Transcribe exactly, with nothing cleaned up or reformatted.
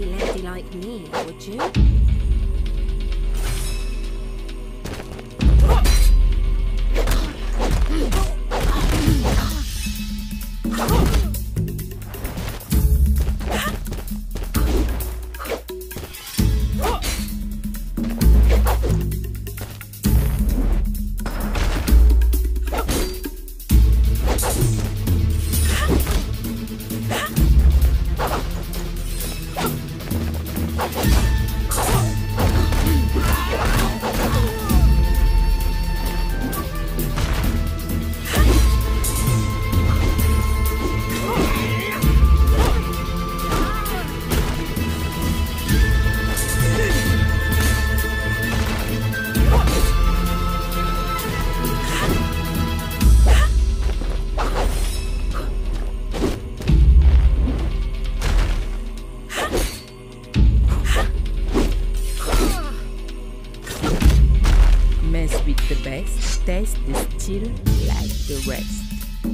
pretty lady like me, would you? With the best, taste the steel like the rest.